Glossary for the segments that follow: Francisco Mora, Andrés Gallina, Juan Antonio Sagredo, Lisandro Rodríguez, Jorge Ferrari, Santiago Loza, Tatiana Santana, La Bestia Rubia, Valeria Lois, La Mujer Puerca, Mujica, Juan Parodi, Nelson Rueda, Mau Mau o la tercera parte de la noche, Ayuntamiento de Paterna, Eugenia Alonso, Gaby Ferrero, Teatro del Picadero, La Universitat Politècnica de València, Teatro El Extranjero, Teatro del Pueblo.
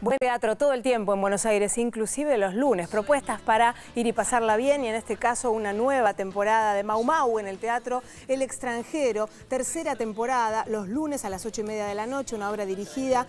Buen teatro todo el tiempo en Buenos Aires, inclusive los lunes. Propuestas para ir y pasarla bien, y en este caso una nueva temporada de Mau Mau en el Teatro El Extranjero. Tercera temporada, los lunes a las 8:30 de la noche, una obra dirigida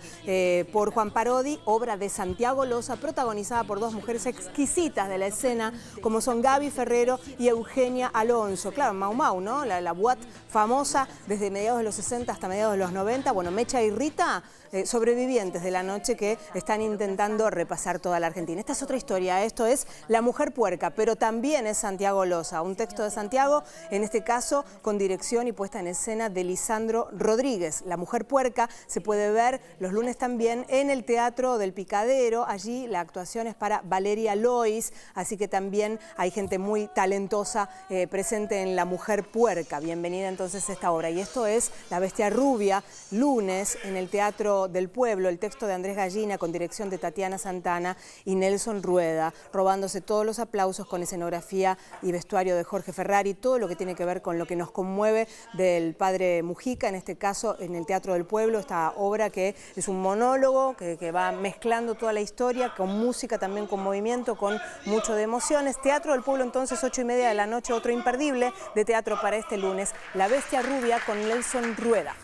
por Juan Parodi, obra de Santiago Loza, protagonizada por dos mujeres exquisitas de la escena, como son Gaby Ferrero y Eugenia Alonso. Claro, Mau Mau, ¿no? La boat famosa desde mediados de los 60 hasta mediados de los 90. Bueno, Mecha y Rita, sobrevivientes de la noche que están intentando repasar toda la Argentina. Esta es otra historia, esto es La Mujer Puerca, pero también es Santiago Loza, un texto de Santiago, en este caso con dirección y puesta en escena de Lisandro Rodríguez. La Mujer Puerca se puede ver los lunes también en el Teatro del Picadero, allí la actuación es para Valeria Lois, así que también hay gente muy talentosa presente en La Mujer Puerca. Bienvenida entonces a esta obra, y esto es La Bestia Rubia, lunes en el Teatro del Pueblo, el texto de Andrés Gallina con dirección de Tatiana Santana y Nelson Rueda, robándose todos los aplausos, con escenografía y vestuario de Jorge Ferrari, todo lo que tiene que ver con lo que nos conmueve del padre Mujica, en este caso en el Teatro del Pueblo, esta obra que es un monólogo que va mezclando toda la historia, con música también, con movimiento, con mucho de emociones. Teatro del Pueblo entonces, 8:30 de la noche, otro imperdible de teatro para este lunes, La Bestia Rubia con Nelson Rueda.